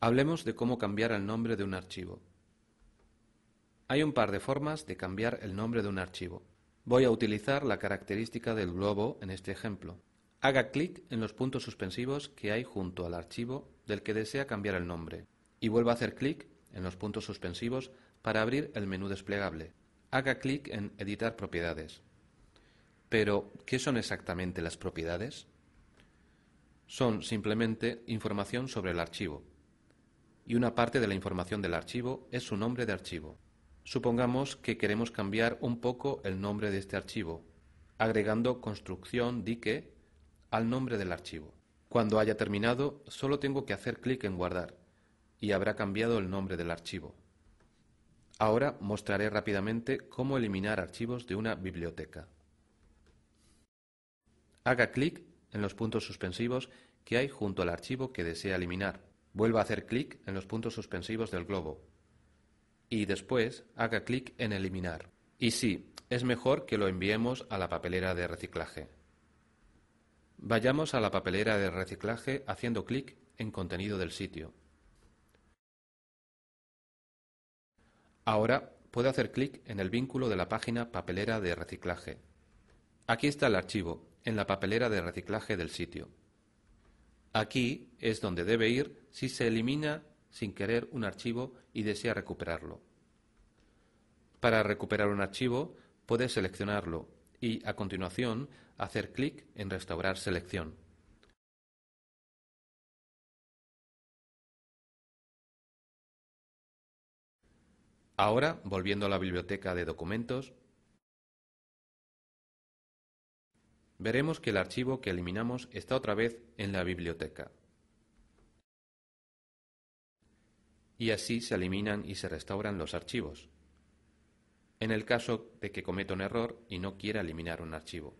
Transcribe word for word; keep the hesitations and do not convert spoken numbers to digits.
Hablemos de cómo cambiar el nombre de un archivo. Hay un par de formas de cambiar el nombre de un archivo. Voy a utilizar la característica del globo en este ejemplo. Haga clic en los puntos suspensivos que hay junto al archivo del que desea cambiar el nombre y vuelva a hacer clic en los puntos suspensivos para abrir el menú desplegable. Haga clic en Editar propiedades. Pero, ¿qué son exactamente las propiedades? Son simplemente información sobre el archivo. Y una parte de la información del archivo es su nombre de archivo. Supongamos que queremos cambiar un poco el nombre de este archivo, agregando construcción dique al nombre del archivo. Cuando haya terminado, solo tengo que hacer clic en guardar y habrá cambiado el nombre del archivo. Ahora mostraré rápidamente cómo eliminar archivos de una biblioteca. Haga clic en los puntos suspensivos que hay junto al archivo que desea eliminar. Vuelva a hacer clic en los puntos suspensivos del globo. Y después haga clic en eliminar. Y sí, es mejor que lo enviemos a la papelera de reciclaje. Vayamos a la papelera de reciclaje haciendo clic en contenido del sitio. Ahora puedo hacer clic en el vínculo de la página papelera de reciclaje. Aquí está el archivo, en la papelera de reciclaje del sitio. Aquí es donde debe ir si se elimina sin querer un archivo y desea recuperarlo. Para recuperar un archivo, puede seleccionarlo y, a continuación, hacer clic en Restaurar selección. Ahora, volviendo a la biblioteca de documentos, veremos que el archivo que eliminamos está otra vez en la biblioteca. Y así se eliminan y se restauran los archivos, en el caso de que cometa un error y no quiera eliminar un archivo.